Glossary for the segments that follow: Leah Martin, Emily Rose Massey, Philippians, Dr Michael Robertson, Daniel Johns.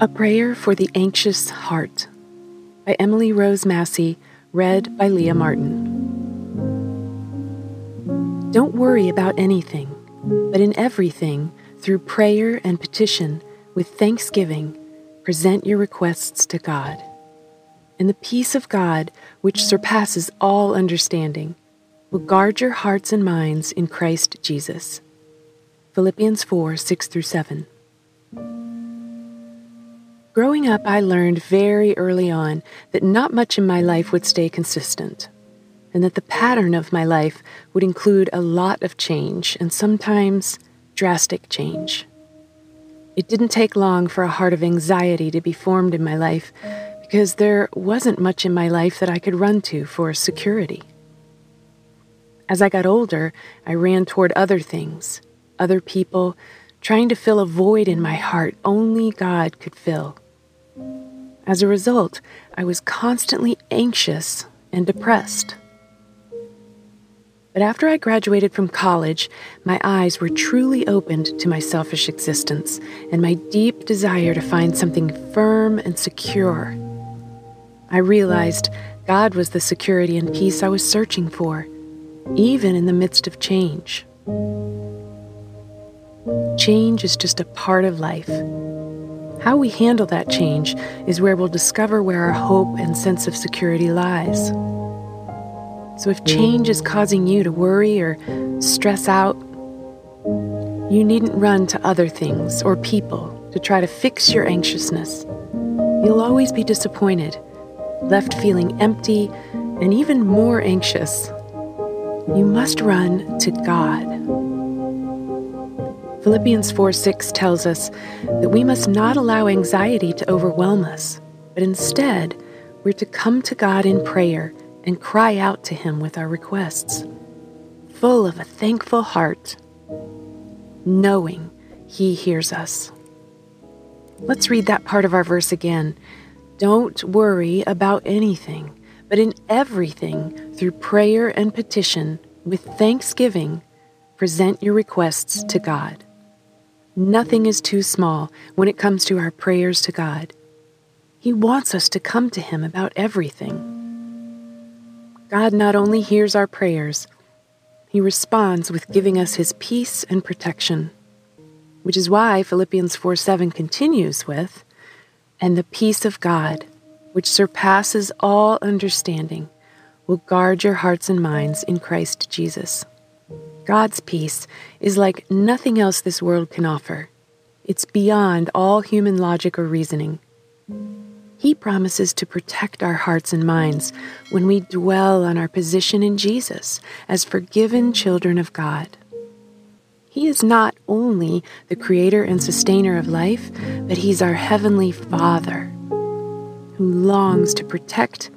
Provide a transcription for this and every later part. A Prayer for the Anxious Heart by Emily Rose Massey, read by Leah Martin. Don't worry about anything, but in everything, through prayer and petition, with thanksgiving, present your requests to God. And the peace of God, which surpasses all understanding, will guard your hearts and minds in Christ Jesus. Philippians 4:6-7. Growing up, I learned very early on that not much in my life would stay consistent, and that the pattern of my life would include a lot of change, and sometimes drastic change. It didn't take long for a heart of anxiety to be formed in my life, because there wasn't much in my life that I could run to for security. As I got older, I ran toward other things, other people, trying to fill a void in my heart only God could fill. As a result, I was constantly anxious and depressed. But after I graduated from college, my eyes were truly opened to my selfish existence and my deep desire to find something firm and secure. I realized God was the security and peace I was searching for, even in the midst of change. Change is just a part of life. How we handle that change is where we'll discover where our hope and sense of security lies. So if change is causing you to worry or stress out, you needn't run to other things or people to try to fix your anxiousness. You'll always be disappointed, left feeling empty, and even more anxious. You must run to God. Philippians 4:6 tells us that we must not allow anxiety to overwhelm us, but instead, we're to come to God in prayer and cry out to Him with our requests, full of a thankful heart, knowing He hears us. Let's read that part of our verse again. Don't worry about anything, but in everything, through prayer and petition, with thanksgiving, present your requests to God. Nothing is too small when it comes to our prayers to God. He wants us to come to Him about everything. God not only hears our prayers, He responds with giving us His peace and protection, which is why Philippians 4:7 continues with, "And the peace of God, which surpasses all understanding, will guard your hearts and minds in Christ Jesus." God's peace is like nothing else this world can offer. It's beyond all human logic or reasoning. He promises to protect our hearts and minds when we dwell on our position in Jesus as forgiven children of God. He is not only the creator and sustainer of life, but He's our heavenly Father, who longs to protect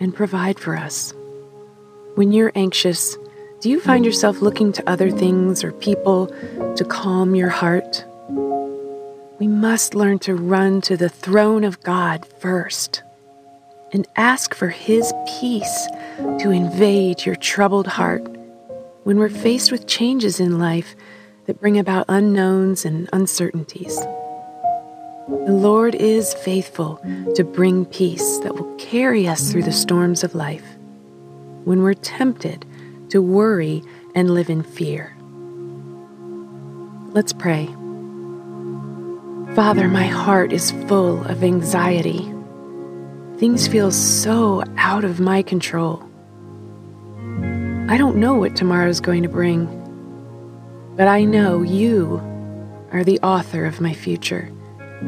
and provide for us. When you're anxious, do you find yourself looking to other things or people to calm your heart? We must learn to run to the throne of God first and ask for His peace to invade your troubled heart when we're faced with changes in life that bring about unknowns and uncertainties. The Lord is faithful to bring peace that will carry us through the storms of life when we're tempted to worry and live in fear. Let's pray. Father, my heart is full of anxiety. Things feel so out of my control. I don't know what tomorrow's going to bring, but I know You are the author of my future.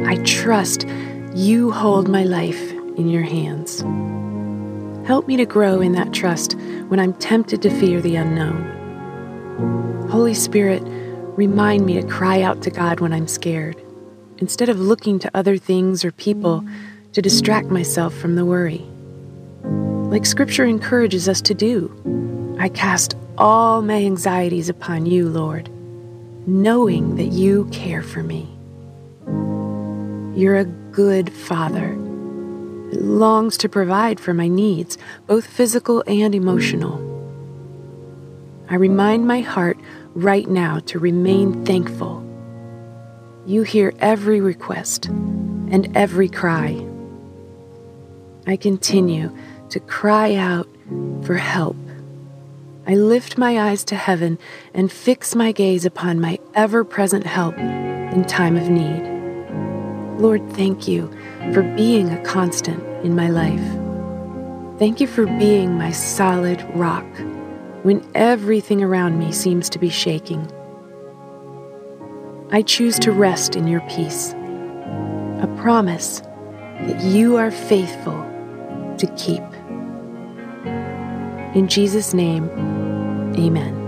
I trust You hold my life in Your hands. Help me to grow in that trust when I'm tempted to fear the unknown. Holy Spirit, remind me to cry out to God when I'm scared, instead of looking to other things or people to distract myself from the worry. Like Scripture encourages us to do, I cast all my anxieties upon You, Lord, knowing that You care for me. You're a good Father that longs to provide for my needs, both physical and emotional. I remind my heart right now to remain thankful. You hear every request and every cry. I continue to cry out for help. I lift my eyes to heaven and fix my gaze upon my ever-present help in time of need. Lord, thank you for being a constant in my life. Thank you for being my solid rock when everything around me seems to be shaking. I choose to rest in your peace, a promise that you are faithful to keep. In Jesus' name, amen.